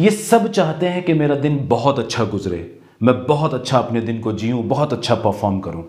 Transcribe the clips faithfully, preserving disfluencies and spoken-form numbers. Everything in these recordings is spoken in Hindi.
ये सब चाहते हैं कि मेरा दिन बहुत अच्छा गुजरे, मैं बहुत अच्छा अपने दिन को जीऊँ, बहुत अच्छा परफॉर्म करूँ।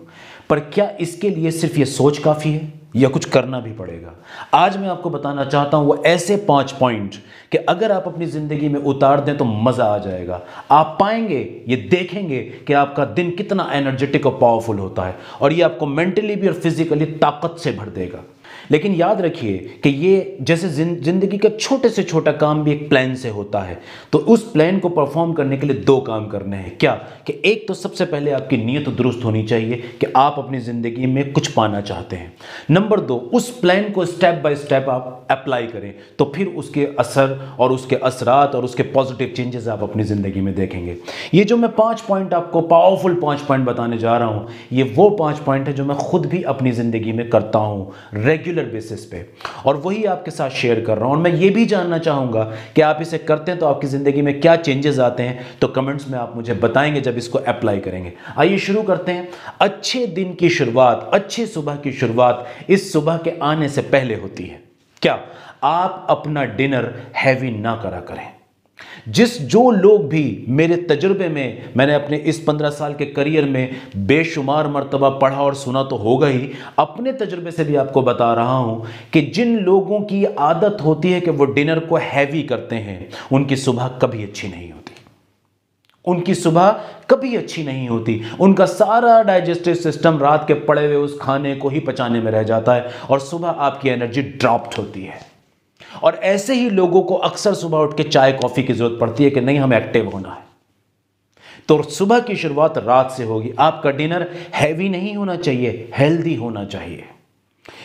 पर क्या इसके लिए सिर्फ ये सोच काफ़ी है या कुछ करना भी पड़ेगा? आज मैं आपको बताना चाहता हूँ वो ऐसे पाँच पॉइंट कि अगर आप अपनी ज़िंदगी में उतार दें तो मज़ा आ जाएगा। आप पाएंगे, ये देखेंगे कि आपका दिन कितना एनर्जेटिक और पावरफुल होता है और ये आपको मेंटली भी और फिजिकली ताकत से भर देगा। लेकिन याद रखिए कि ये जैसे ज़िंदगी का छोटे से छोटा काम भी एक प्लान से होता है, तो उस प्लान को परफॉर्म करने के लिए दो काम करने हैं। क्या कि एक तो सबसे पहले आपकी नीयत दुरुस्त होनी चाहिए कि आप अपनी ज़िंदगी में कुछ पाना चाहते हैं। नंबर दो, उस प्लान को स्टेप बाय स्टेप आप अप्लाई करें, तो फिर उसके असर और उसके असरात और उसके पॉजिटिव चेंजेस आप अपनी ज़िंदगी में देखेंगे। ये जो मैं पाँच पॉइंट आपको पावरफुल पाँच पॉइंट बताने जा रहा हूँ, ये वो पाँच पॉइंट है जो मैं खुद भी अपनी ज़िंदगी में करता हूँ रेगुलर बेसिस पे, और वही आपके साथ शेयर कर रहा हूं। और मैं ये भी जानना चाहूंगा कि आप इसे करते हैं तो आपकी जिंदगी में क्या चेंजेस आते हैं, तो कमेंट्स में आप मुझे बताएंगे जब इसको अप्लाई करेंगे। आइए शुरू करते हैं। अच्छे दिन की शुरुआत, अच्छे सुबह की शुरुआत इस सुबह के आने से पहले होती है। क्या आप अपना डिनर हैवी ना करा करें। जिस जो लोग भी मेरे तजुर्बे में, मैंने अपने इस पंद्रह साल के करियर में बेशुमार मर्तबा पढ़ा और सुना तो होगा ही, अपने तजुर्बे से भी आपको बता रहा हूँ कि जिन लोगों की आदत होती है कि वो डिनर को हैवी करते हैं, उनकी सुबह कभी अच्छी नहीं होती, उनकी सुबह कभी अच्छी नहीं होती। उनका सारा डाइजेस्टिव सिस्टम रात के पड़े हुए उस खाने को ही पचाने में रह जाता है और सुबह आपकी एनर्जी ड्रॉप्ड होती है। और ऐसे ही लोगों को अक्सर सुबह उठ के चाय कॉफी की जरूरत पड़ती है कि नहीं, हमें एक्टिव होना है। तो सुबह की शुरुआत रात से होगी। आपका डिनर हैवी नहीं होना चाहिए, हेल्दी होना चाहिए।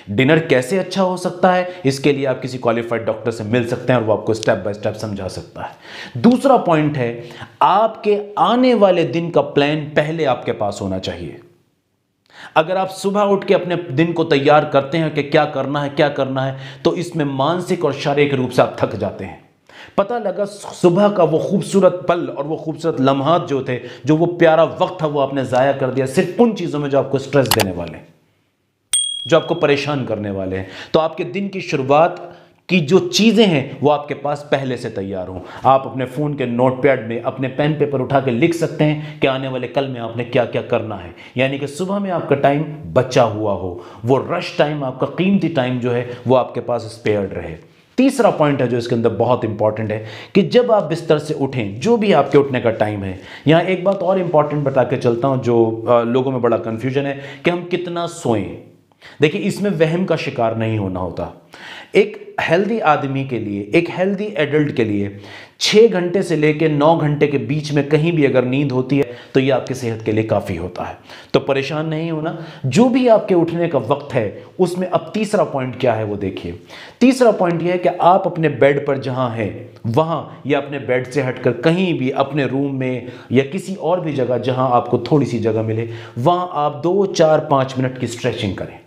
डिनर कैसे अच्छा हो सकता है, इसके लिए आप किसी क्वालिफाइड डॉक्टर से मिल सकते हैं और वो आपको स्टेप बाय स्टेप समझा सकता है। दूसरा पॉइंट है, आपके आने वाले दिन का प्लान पहले आपके पास होना चाहिए। अगर आप सुबह उठ के अपने दिन को तैयार करते हैं कि क्या करना है क्या करना है, तो इसमें मानसिक और शारीरिक रूप से आप थक जाते हैं। पता लगा सुबह का वो खूबसूरत पल और वो खूबसूरत लम्हात जो थे, जो वो प्यारा वक्त था, वो आपने ज़ाया कर दिया सिर्फ उन चीज़ों में जो आपको स्ट्रेस देने वाले हैं, जो आपको परेशान करने वाले हैं। तो आपके दिन की शुरुआत कि जो चीज़ें हैं वो आपके पास पहले से तैयार हों। आप अपने फ़ोन के नोटपैड में अपने पेन पेपर उठा के लिख सकते हैं कि आने वाले कल में आपने क्या क्या करना है, यानी कि सुबह में आपका टाइम बचा हुआ हो, वो रश टाइम, आपका कीमती टाइम जो है वो आपके पास स्पेयर्ड रहे। तीसरा पॉइंट है जो इसके अंदर बहुत इंपॉर्टेंट है कि जब आप बिस्तर से उठें, जो भी आपके उठने का टाइम है, यहाँ एक बात और इम्पॉर्टेंट बता के चलता हूँ जो आ, लोगों में बड़ा कन्फ्यूजन है कि हम कितना सोएं। देखिए, इसमें वहम का शिकार नहीं होना होता। एक हेल्दी आदमी के लिए, एक हेल्दी एडल्ट के लिए छः घंटे से लेकर नौ घंटे के बीच में कहीं भी अगर नींद होती है तो ये आपकी सेहत के लिए काफ़ी होता है। तो परेशान नहीं होना, जो भी आपके उठने का वक्त है उसमें। अब तीसरा पॉइंट क्या है वो देखिए। तीसरा पॉइंट ये है कि आप अपने बेड पर जहाँ हैं वहाँ, या अपने बेड से हटकर कहीं भी अपने रूम में या किसी और भी जगह जहाँ आपको थोड़ी सी जगह मिले, वहाँ आप दो चार पाँच मिनट की स्ट्रेचिंग करें।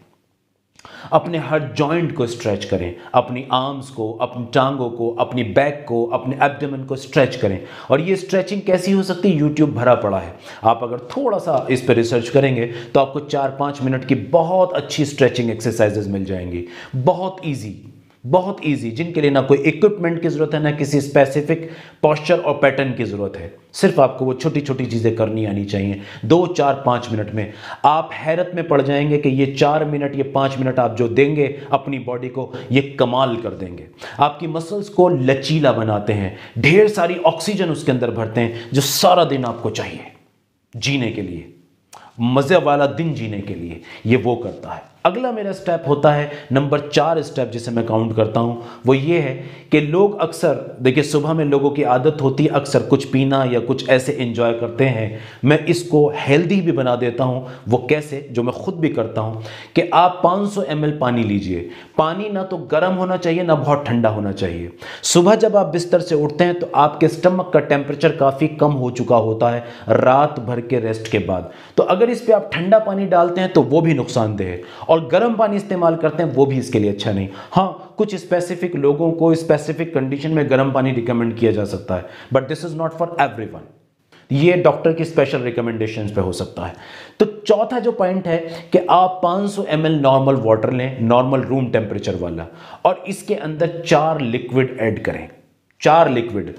अपने हर जॉइंट को स्ट्रेच करें, अपनी आर्म्स को, अपनी टांगों को, अपनी बैक को, अपने एब्डोमेन को स्ट्रेच करें। और ये स्ट्रेचिंग कैसी हो सकती है, यूट्यूब भरा पड़ा है। आप अगर थोड़ा सा इस पर रिसर्च करेंगे तो आपको चार पाँच मिनट की बहुत अच्छी स्ट्रेचिंग एक्सरसाइजेज मिल जाएंगी। बहुत ईजी, बहुत ईजी, जिनके लिए ना कोई इक्विपमेंट की ज़रूरत है, ना किसी स्पेसिफिक पॉस्चर और पैटर्न की ज़रूरत है। सिर्फ आपको वो छोटी छोटी चीज़ें करनी आनी चाहिए। दो चार पाँच मिनट में आप हैरत में पड़ जाएंगे कि ये चार मिनट, ये पाँच मिनट आप जो देंगे अपनी बॉडी को, ये कमाल कर देंगे। आपकी मसल्स को लचीला बनाते हैं, ढेर सारी ऑक्सीजन उसके अंदर भरते हैं जो सारा दिन आपको चाहिए जीने के लिए, मज़े वाला दिन जीने के लिए। ये वो करता है। अगला मेरा स्टेप होता है नंबर चार स्टेप, जिसे मैं काउंट करता हूँ, वो ये है कि लोग अक्सर, देखिए सुबह में लोगों की आदत होती है अक्सर कुछ पीना या कुछ ऐसे एंजॉय करते हैं। मैं इसको हेल्दी भी बना देता हूँ। वो कैसे, जो मैं खुद भी करता हूँ, कि आप पाँच सौ एम एल पानी लीजिए। पानी ना तो गर्म होना चाहिए ना बहुत ठंडा होना चाहिए। सुबह जब आप बिस्तर से उठते हैं तो आपके स्टमक का टेम्परेचर काफ़ी कम हो चुका होता है रात भर के रेस्ट के बाद। तो अगर इस पर आप ठंडा पानी डालते हैं तो वो भी नुकसानदेह है, और गर्म पानी इस्तेमाल करते हैं वो भी इसके लिए अच्छा नहीं। हाँ, कुछ स्पेसिफिक लोगों को स्पेसिफिक कंडीशन में गर्म पानी रिकमेंड किया जा सकता है, but this is not for everyone. ये डॉक्टर की स्पेशल रिकमेंडेशंस पे हो सकता है। तो चौथा जो पॉइंट है कि आप पाँच सौ एम एल नॉर्मल वाटर लें, नॉर्मल रूम टेम्परेचर वाला, और इसके अंदर चार लिक्विड ऐड करें। चार लिक्विड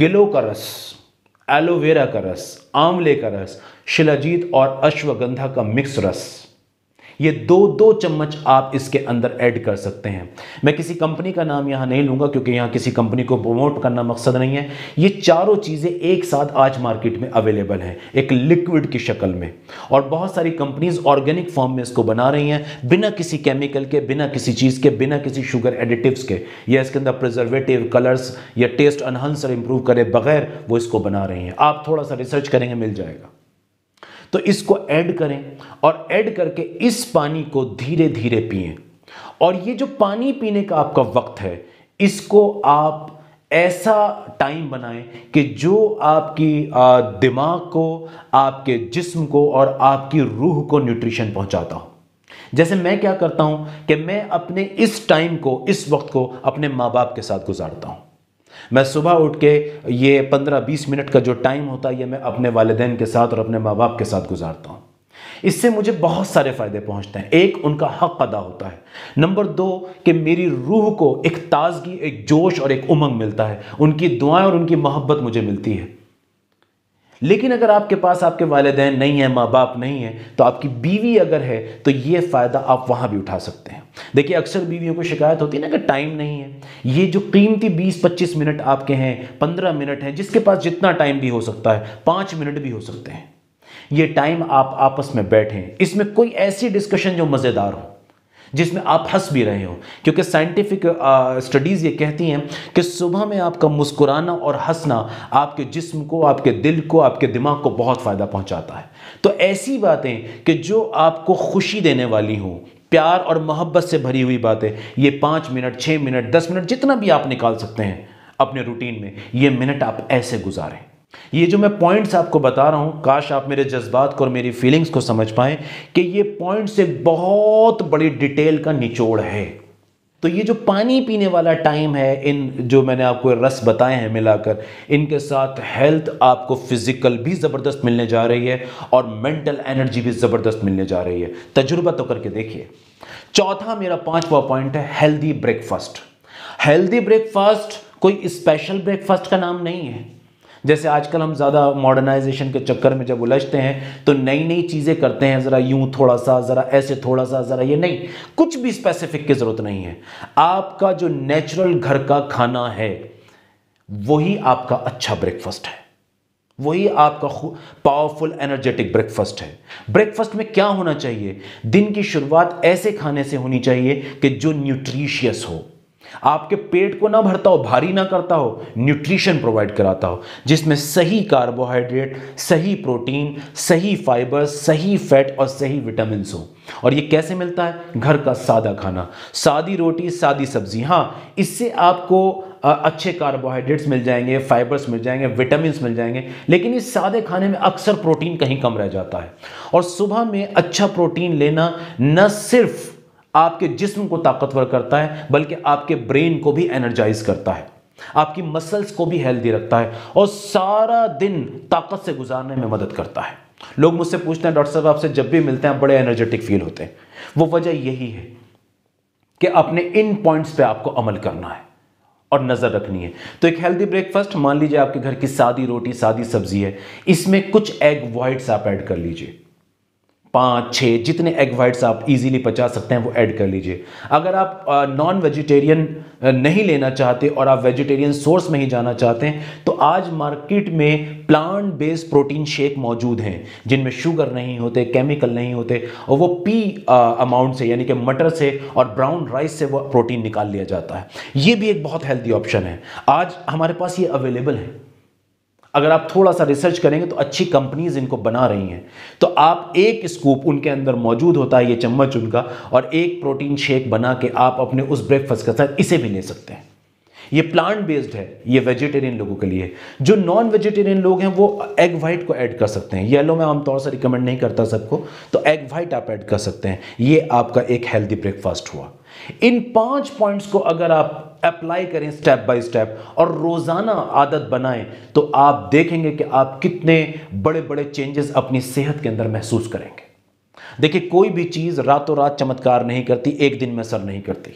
गिलों का रस, एलोवेरा का रस, आंवले का रस, शिलाजीत और अश्वगंधा का मिक्स रस, ये दो दो चम्मच आप इसके अंदर ऐड कर सकते हैं। मैं किसी कंपनी का नाम यहाँ नहीं लूँगा क्योंकि यहाँ किसी कंपनी को प्रमोट करना मकसद नहीं है। ये चारों चीज़ें एक साथ आज मार्केट में अवेलेबल हैं एक लिक्विड की शक्ल में, और बहुत सारी कंपनीज ऑर्गेनिक फॉर्म में इसको बना रही हैं बिना किसी केमिकल के, बिना किसी चीज़ के, बिना किसी शुगर एडिटिव्स के या इसके अंदर प्रिजर्वेटिव, कलर्स या टेस्ट एनहांसर इंप्रूव करे बगैर वो इसको बना रही हैं। आप थोड़ा सा रिसर्च करेंगे मिल जाएगा। तो इसको ऐड करें और ऐड करके इस पानी को धीरे धीरे पिएं, और ये जो पानी पीने का आपका वक्त है इसको आप ऐसा टाइम बनाएं कि जो आपकी दिमाग को, आपके जिस्म को और आपकी रूह को न्यूट्रिशन पहुंचाता हो। जैसे मैं क्या करता हूं कि मैं अपने इस टाइम को, इस वक्त को अपने माँ बाप के साथ गुजारता हूं। मैं सुबह उठ के ये पंद्रह बीस मिनट का जो टाइम होता है ये मैं अपने वालिदैन के साथ और अपने माँ बाप के साथ गुजारता हूँ। इससे मुझे बहुत सारे फ़ायदे पहुँचते हैं। एक, उनका हक अदा होता है। नंबर दो, कि मेरी रूह को एक ताजगी, एक जोश और एक उमंग मिलता है। उनकी दुआएं और उनकी मोहब्बत मुझे मिलती है। लेकिन अगर आपके पास आपके वालिदैन नहीं है, माँ बाप नहीं है, तो आपकी बीवी अगर है तो ये फ़ायदा आप वहाँ भी उठा सकते हैं। देखिए अक्सर बीवियों को शिकायत होती है ना कि टाइम नहीं है। ये जो कीमती बीस पच्चीस मिनट आपके हैं, पंद्रह मिनट हैं, जिसके पास जितना टाइम भी हो सकता है, पाँच मिनट भी हो सकते हैं, ये टाइम आप आपस में बैठें। इसमें कोई ऐसी डिस्कशन जो मज़ेदार हो, जिसमें आप हंस भी रहे हो, क्योंकि साइंटिफिक स्टडीज़ ये कहती हैं कि सुबह में आपका मुस्कुराना और हंसना आपके जिस्म को, आपके दिल को, आपके दिमाग को बहुत फ़ायदा पहुंचाता है। तो ऐसी बातें कि जो आपको खुशी देने वाली हों, प्यार और मोहब्बत से भरी हुई बातें, ये पाँच मिनट, छः मिनट, दस मिनट, जितना भी आप निकाल सकते हैं अपने रूटीन में, ये मिनट आप ऐसे गुजारें। ये जो मैं पॉइंट्स आपको बता रहा हूँ, काश आप मेरे जज्बात को और मेरी फीलिंग्स को समझ पाएं कि ये पॉइंट्स एक बहुत बड़ी डिटेल का निचोड़ है। तो ये जो पानी पीने वाला टाइम है, इन जो मैंने आपको रस बताए हैं मिलाकर, इनके साथ हेल्थ आपको फिज़िकल भी ज़बरदस्त मिलने जा रही है और मेंटल एनर्जी भी ज़बरदस्त मिलने जा रही है। तजुर्बा तो करके देखिए। चौथा, मेरा पाँचवा पॉइंट है हेल्दी ब्रेकफास्ट। हेल्दी ब्रेकफास्ट कोई स्पेशल ब्रेकफास्ट का नाम नहीं है। जैसे आजकल हम ज़्यादा मॉडर्नाइजेशन के चक्कर में जब उलझते हैं तो नई नई चीज़ें करते हैं, ज़रा यूँ थोड़ा सा, ज़रा ऐसे थोड़ा सा, ज़रा ये, नहीं, कुछ भी स्पेसिफिक की ज़रूरत नहीं है। आपका जो नेचुरल घर का खाना है वही आपका अच्छा ब्रेकफास्ट है, वही आपका पावरफुल एनर्जेटिक ब्रेकफास्ट है। ब्रेकफास्ट में क्या होना चाहिए? दिन की शुरुआत ऐसे खाने से होनी चाहिए कि जो न्यूट्रीशियस हो, आपके पेट को ना भरता हो, भारी ना करता हो, न्यूट्रिशन प्रोवाइड कराता हो, जिसमें सही कार्बोहाइड्रेट, सही प्रोटीन, सही फाइबर, सही फैट और सही विटामिन हो। और ये कैसे मिलता है? घर का सादा खाना, सादी रोटी, सादी सब्जी। हाँ, इससे आपको अच्छे कार्बोहाइड्रेट्स मिल जाएंगे, फाइबर्स मिल जाएंगे, विटामिन मिल जाएंगे, लेकिन इस सादे खाने में अक्सर प्रोटीन कहीं कम रह जाता है। और सुबह में अच्छा प्रोटीन लेना न सिर्फ आपके जिस्म को ताकतवर करता है बल्कि आपके ब्रेन को भी एनर्जाइज करता है, आपकी मसल्स को भी हेल्दी रखता है और सारा दिन ताकत से गुजारने में मदद करता है। लोग मुझसे पूछते हैं, डॉक्टर साहब आपसे जब भी मिलते हैं आप बड़े एनर्जेटिक फील होते हैं। वो वजह यही है कि अपने इन पॉइंट्स पे आपको अमल करना है और नज़र रखनी है। तो एक हेल्दी ब्रेकफास्ट, मान लीजिए आपके घर की सादी रोटी, सादी सब्जी है, इसमें कुछ एग वाइट्स आप ऐड कर लीजिए, पाँच छः, जितने एग वाइट्स आप इजीली पचा सकते हैं वो ऐड कर लीजिए। अगर आप नॉन वेजिटेरियन नहीं लेना चाहते और आप वेजिटेरियन सोर्स में ही जाना चाहते हैं तो आज मार्केट में प्लांट बेस्ड प्रोटीन शेक मौजूद हैं जिनमें शुगर नहीं होते, केमिकल नहीं होते, और वो पी अमाउंट से, यानी कि मटर से और ब्राउन राइस से वो प्रोटीन निकाल लिया जाता है। ये भी एक बहुत हेल्दी ऑप्शन है, आज हमारे पास ये अवेलेबल है। अगर आप थोड़ा सा रिसर्च करेंगे तो अच्छी कंपनीज इनको बना रही हैं। तो आप एक स्कूप, उनके अंदर मौजूद होता है ये चम्मच उनका, और एक प्रोटीन शेक बना के आप अपने उस ब्रेकफास्ट के साथ इसे भी ले सकते हैं। ये प्लांट बेस्ड है, ये वेजिटेरियन लोगों के लिए। जो नॉन वेजिटेरियन लोग हैं वो एग वाइट को ऐड कर सकते हैं। येलो मैं आमतौर से रिकमेंड नहीं करता सबको, तो एग वाइट आप ऐड कर सकते हैं। ये आपका एक हेल्दी ब्रेकफास्ट हुआ। इन पांच पॉइंट्स को अगर आप अप्लाई करें स्टेप बाय स्टेप और रोज़ाना आदत बनाएं तो आप देखेंगे कि आप कितने बड़े बड़े चेंजेस अपनी सेहत के अंदर महसूस करेंगे। देखिए कोई भी चीज़ रातों रात चमत्कार नहीं करती, एक दिन में असर नहीं करती।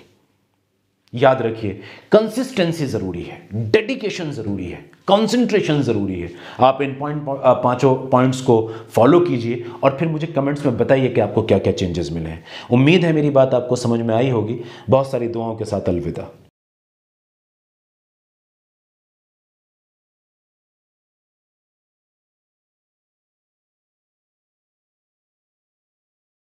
याद रखिए, कंसिस्टेंसी जरूरी है, डेडिकेशन जरूरी है, कंसंट्रेशन जरूरी है। आप इन पॉइंट पांचों पॉइंट्स को फॉलो कीजिए और फिर मुझे कमेंट्स में बताइए कि आपको क्या क्या चेंजेस मिले हैं। उम्मीद है मेरी बात आपको समझ में आई होगी। बहुत सारी दुआओं के साथ अलविदा।